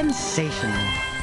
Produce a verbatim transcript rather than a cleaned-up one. sensational.